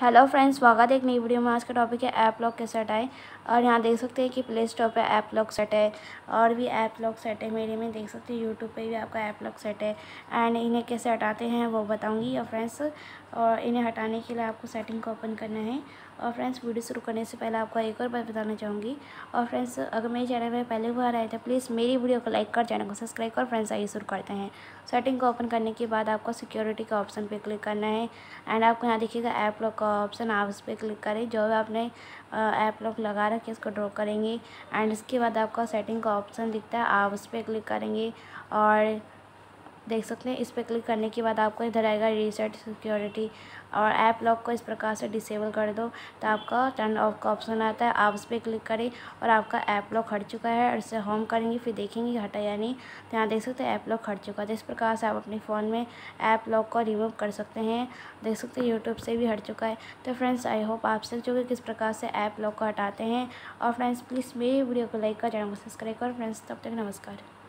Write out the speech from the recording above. Hello friends, स्वागत है एक नई वीडियो में। आज का टॉपिक है ऐप लॉक कैसे हटाएं। और यहाँ देख सकते हैं कि प्ले स्टोर पर ऐप लॉक सेट है और भी ऐप लॉक सेट है मेरे में, देख सकते हैं यूट्यूब पे भी आपका ऐप लॉक सेट है। एंड इन्हें कैसे हटाते हैं वो बताऊंगी और फ्रेंड्स, और इन्हें हटाने के लिए आपको सेटिंग को ओपन करना है। और फ्रेंड्स, वीडियो शुरू करने से पहले आपको एक और बात बताना चाहूँगी। और फ्रेंड्स, अगर मेरे चैनल में पहले बार आए तो प्लीज़ मेरी वीडियो को लाइक कर चैनल को सब्सक्राइब कर। फ्रेंड्स, आइए शुरू करते हैं। सेटिंग को ओपन करने के बाद आपको सिक्योरिटी का ऑप्शन पर क्लिक करना है। एंड आपको यहाँ देखिएगा ऐप लॉक ऑप्शन, आप उस पर क्लिक करें। जो भी आपने ऐप लॉक लगा रखे इसको ड्रॉ करेंगे। एंड इसके बाद आपका सेटिंग का ऑप्शन दिखता है, आप उस पर क्लिक करेंगे। और देख सकते हैं इस पर क्लिक करने के बाद आपको इधर आएगा रीसेट सिक्योरिटी, और ऐप लॉक को इस प्रकार से डिसेबल कर दो तो आपका टर्न ऑफ का ऑप्शन आता है, आप उस पर क्लिक करें। और आपका ऐप लॉक हट चुका है और इसे होम करेंगे, फिर देखेंगे हटा या नहीं। तो यहाँ देख सकते हैं ऐप लॉक हट चुका है। तो इस प्रकार से आप अपने फ़ोन में ऐप लॉक को रिमूव कर सकते हैं। देख सकते हैं यूट्यूब से भी हट चुका है। तो फ्रेंड्स, आई होप आप सीख चुके किस प्रकार से ऐप लॉक को हटाते हैं। और फ्रेंड्स, प्लीज़ मेरी वीडियो को लाइक कर चैनल को सब्सक्राइब कर। फ्रेंड्स, तब तक नमस्कार।